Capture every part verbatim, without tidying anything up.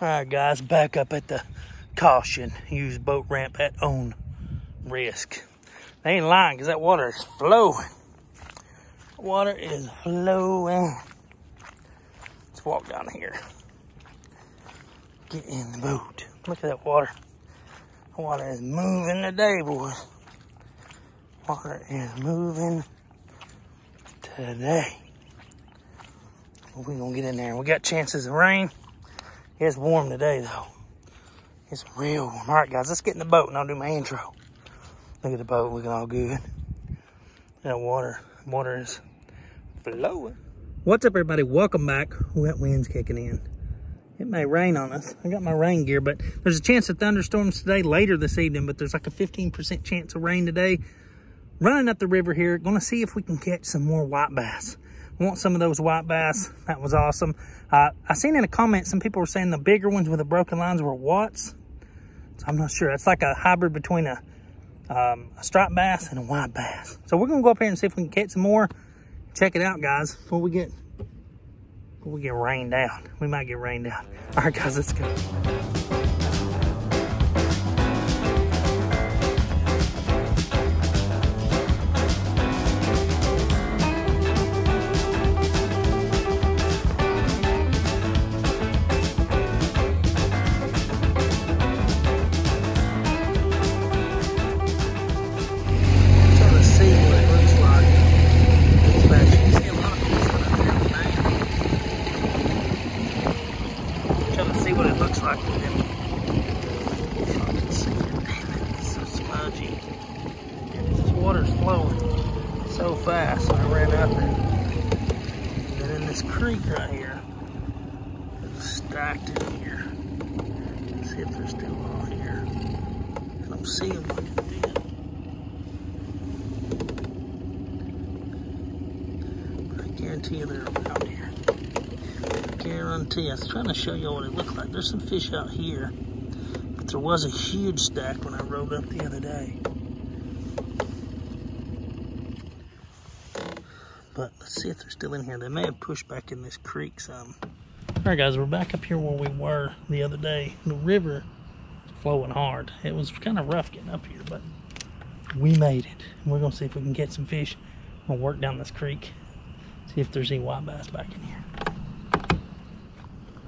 All right, guys, back up at the caution. Use boat ramp at own risk. They ain't lying because that water is flowing. Water is flowing. Let's walk down here. Get in the boat. Look at that water. The water is moving today, boys. Water is moving today. Well, we're going to get in there. We got chances of rain. It's warm today, though. It's real warm. All right, guys, let's get in the boat, and I'll do my intro. Look at the boat looking all good. That water, water is flowing. What's up, everybody? Welcome back. Ooh, that wind's kicking in. It may rain on us. I got my rain gear, but there's a chance of thunderstorms today, later this evening, but there's like a fifteen percent chance of rain today. Running up the river here, gonna see if we can catch some more white bass. Want some of those white bass. That was awesome. Uh, I seen in a comment, some people were saying the bigger ones with the broken lines were Watts. So I'm not sure. It's like a hybrid between a, um, a striped bass and a white bass. So we're going to go up here and see if we can catch some more. Check it out, guys, before we get, before we get rained out. We might get rained out. All right, guys, let's go. I was trying to show you what it looked like. There's some fish out here, but there was a huge stack when I rode up the other day. But let's see if they're still in here. They may have pushed back in this creek some. All right, guys, we're back up here where we were the other day. The river was flowing hard. It was kind of rough getting up here, but we made it. And we're going to see if we can get some fish. I'm going to work down this creek, see if there's any white bass back in here.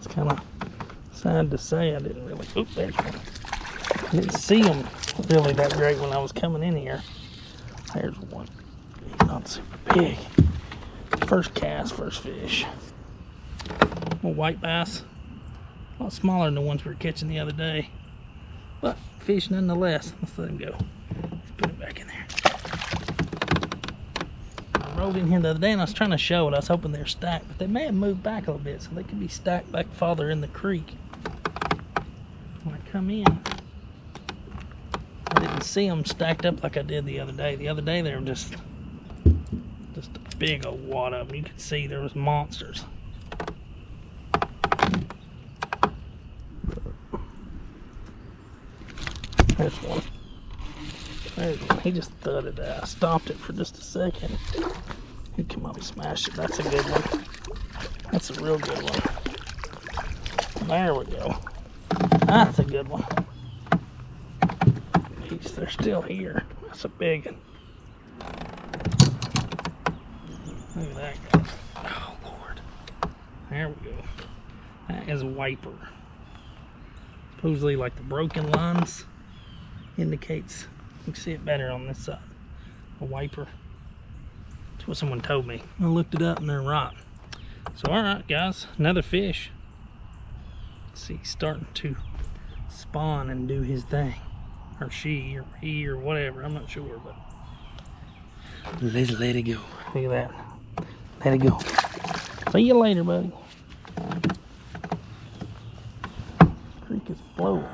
Kind of sad to say, I didn't really, oops, there's one. I didn't see them really that great when I was coming in here. There's one, not super big. First cast, first fish. A white bass, a lot smaller than the ones we were catching the other day, but fish nonetheless. Let's let him go. Let's put it back in there. Rolled in here the other day and I was trying to show it. I was hoping they're stacked, but they may have moved back a little bit, so they could be stacked back farther in the creek. When I come in, I didn't see them stacked up like I did the other day. The other day they were just just a big old wad of them. You could see there was monsters. There's one. There's one. He just thudded it out. I stopped it for just a second. He come up and smashed it. That's a good one. That's a real good one. There we go. That's a good one. At least they're still here. That's a big one. Look at that, guys. Oh, Lord. There we go. That is a wiper. Supposedly, like the broken lines indicates. You can see it better on this side. A wiper. That's what someone told me. I looked it up and they're right. So, alright, guys, another fish. Let's see, he's starting to spawn and do his thing. Or she, or he, or whatever. I'm not sure, but let's let it go. Look at that. Let it go. See you later, buddy. Creek is blowing.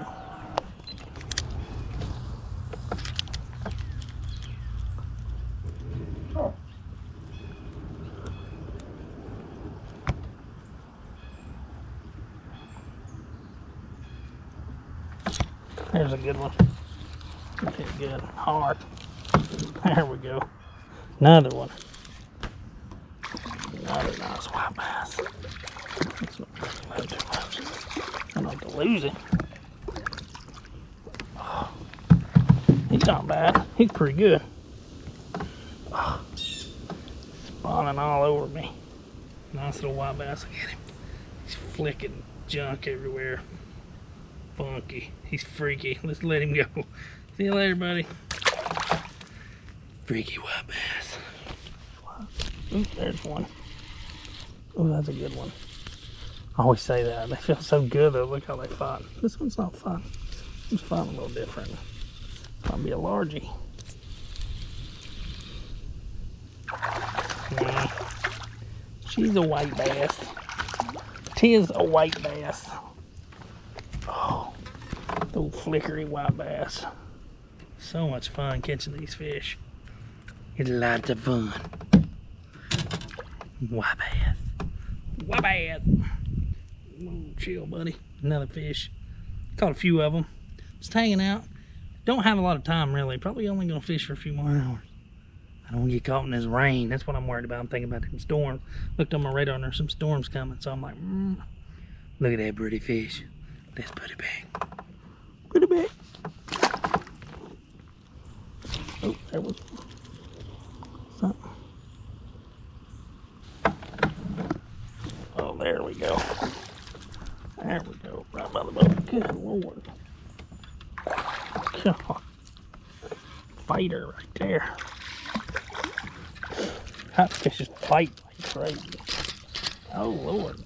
There's a good one. Okay, good. Hard. There we go. Another one. Another nice white bass. That's not really too much. I I'm like to lose it. Oh, he's not bad. He's pretty good. Oh, spawning all over me. Nice little white bass. Look at him. He's flicking junk everywhere. Funky. He's freaky. Let's let him go. See you later, buddy. Freaky white bass. Ooh, there's one. Oh, that's a good one. I always say that. They feel so good though. Look how they fight. This one's not fun. This one's fighting a little different. This might be a largie. Nah. She's a white bass. Tis a white bass. Oh, the old flickery white bass. So much fun catching these fish. It's lots of fun. White bass. White bass. Whoa, chill, buddy. Another fish. Caught a few of them. Just hanging out. Don't have a lot of time, really. Probably only going to fish for a few more hours. I don't get caught in this rain. That's what I'm worried about. I'm thinking about them storms. Looked on my radar and there's some storms coming. So I'm like, mm. Look at that pretty fish. Let's put it back. Put it back. Oh, there was something. Oh, there we go. There we go. Right by the boat. Good Lord. God. Fighter right there. That fish just bite like crazy. Oh Lord.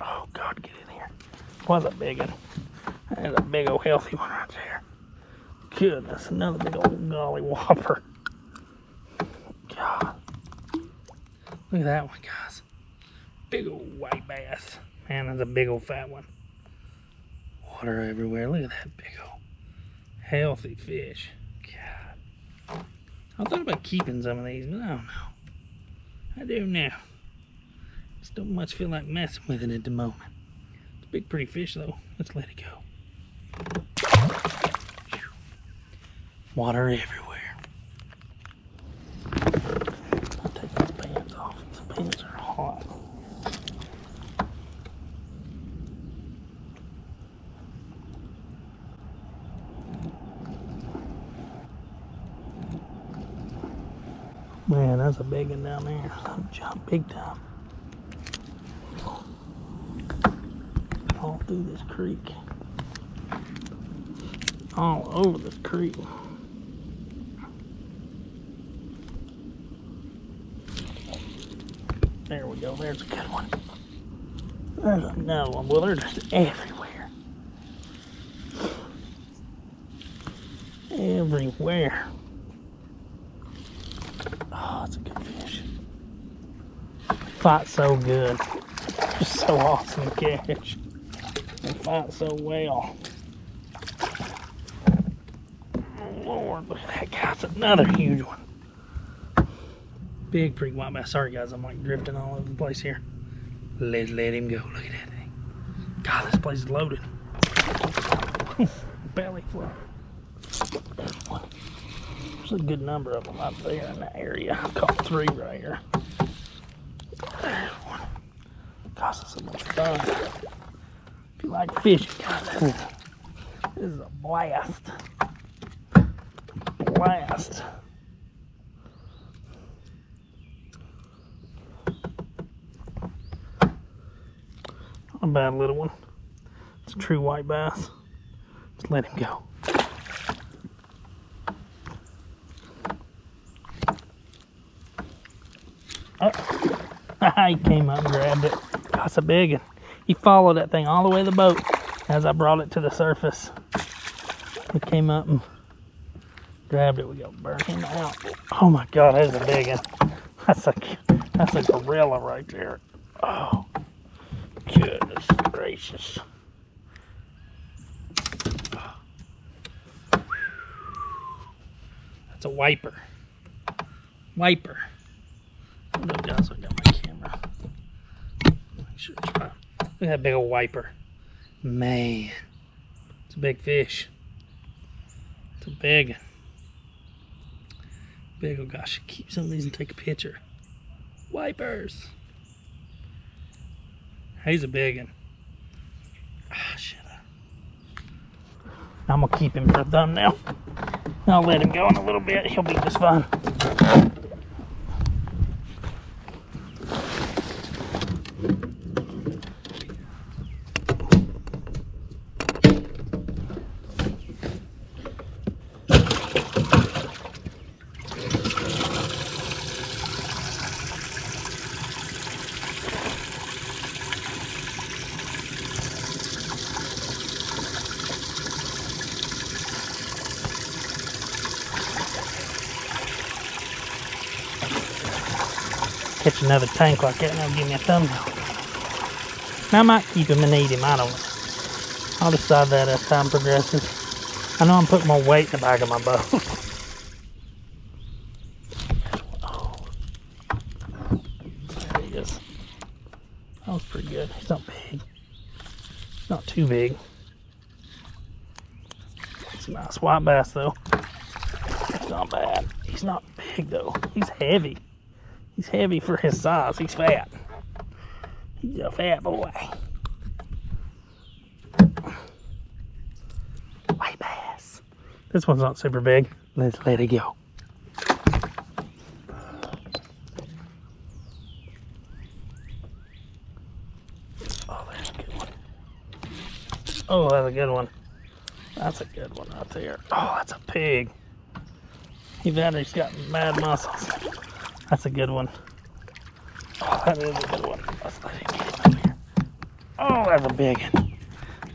Oh God, get in here. What a big one. That's a big old healthy one right there. Goodness, another big old golly whopper. God. Look at that one, guys. Big old white bass. Man, that's a big old fat one. Water everywhere. Look at that big old healthy fish. God. I thought about keeping some of these, but I don't know. I do now. Just don't much feel like messing with it at the moment. It's a big pretty fish though. Let's let it go. Water everywhere. I'll take these pants off. The pants are hot. Man, that's a big one down there. I'm jumping big time. All through this creek. All over this creek. There we go. There's a good one. There's another one. Well, they're just everywhere. Everywhere. Oh, it's a good fish. Fight so good. Just so awesome to catch. They fight so well. Oh, Lord, look at that, guys. Another huge one. Big pretty white bass. Sorry, guys. I'm like drifting all over the place here. Let's let him go. Look at that thing. God, this place is loaded. Belly flop. There's one. A good number of them up there in the area. I've caught three right here. Gosh, it's so much fun. If you like fishing, guys, this, this is a blast. Blast. Not a bad little one. It's a true white bass. Just let him go. Oh, he came up and grabbed it. That's a big one. He followed that thing all the way to the boat as I brought it to the surface. He came up and grabbed it. We got to burn him out. Oh my God, that's a big one. That's a, that's a gorilla right there. Oh, goodness gracious. That's a wiper. Wiper. Look, guys, I got my camera. Sure it's fine. Look at that big old wiper. Man, it's a big fish. It's a big one. Big, oh gosh, keep some of these and take a picture. Wipers. He's a big one. Ah, shit. I'm gonna keep him for a thumbnail. I'll let him go in a little bit. He'll be just fine. Catch another tank like that and it'll give me a thumbnail. Now I might keep him and eat him, I don't know. I'll decide that as time progresses. I know I'm putting more weight in the back of my boat. Oh. There he is. That was pretty good. He's not big. Not too big. It's a nice white bass though. It's not bad. He's not big though. He's heavy. He's heavy for his size. He's fat. He's a fat boy. White bass. This one's not super big. Let's let it go. Oh, there's a good one. Oh, that's a good one. That's a good one right there. Oh, that's a pig. He's got mad muscles. That's a good one. Oh, that is a good one. Let's let him get it up here. Oh, that's a big one.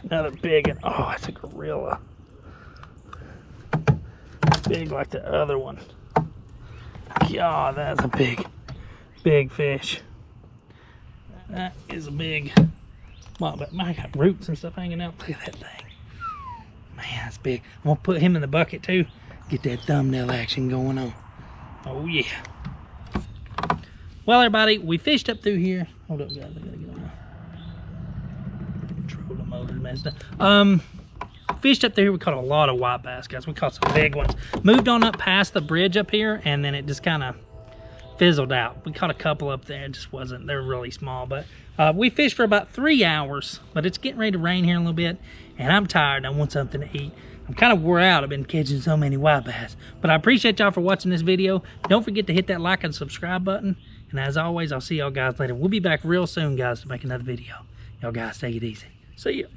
Another big one. Oh, that's a gorilla. Big like the other one. God, that's a big, big fish. That is a big. Well, but I got roots and stuff hanging out. Look at that thing. Man, that's big. I'm going to put him in the bucket too. Get that thumbnail action going on. Oh, yeah. Well, everybody, we fished up through here. Hold up, guys. I gotta get on my controller motor messed up. Um, fished up through here. We caught a lot of white bass, guys. We caught some big ones. Moved on up past the bridge up here, and then it just kind of fizzled out. We caught a couple up there. It just wasn't. They're really small, but uh, we fished for about three hours. But it's getting ready to rain here in a little bit, and I'm tired. I want something to eat. I'm kind of wore out. I've been catching so many white bass. But I appreciate y'all for watching this video. Don't forget to hit that like and subscribe button. And as always, I'll see y'all guys later. We'll be back real soon, guys, to make another video. Y'all guys, take it easy. See ya.